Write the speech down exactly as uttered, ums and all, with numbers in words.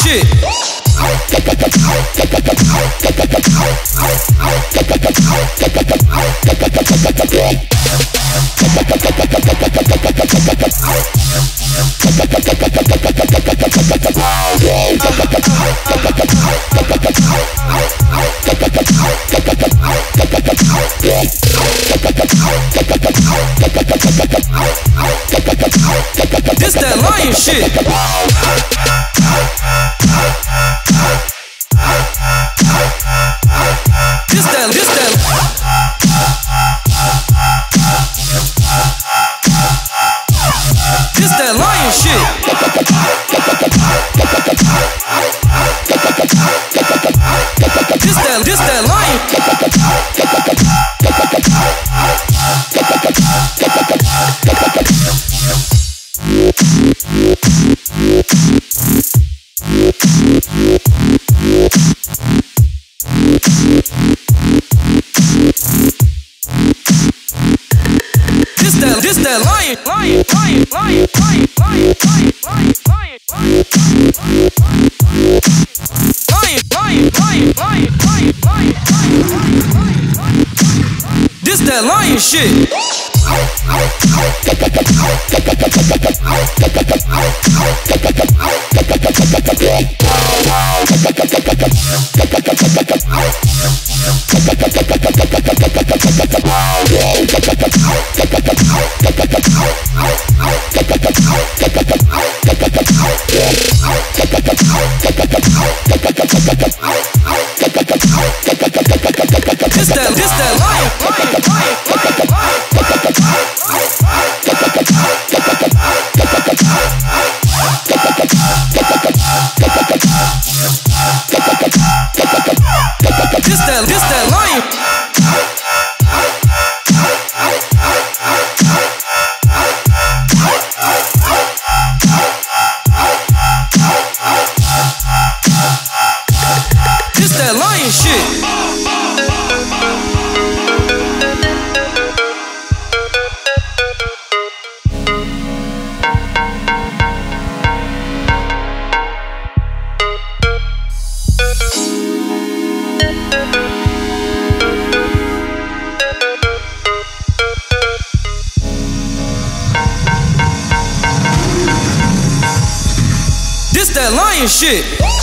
shit. This that lion shit. This that lion, lion, lion, lion, lion, lion, lion, lion, lion, lion, lion, lion, lion, lion, lion, lion, lion, lion. This that lion shit. This that lion shit.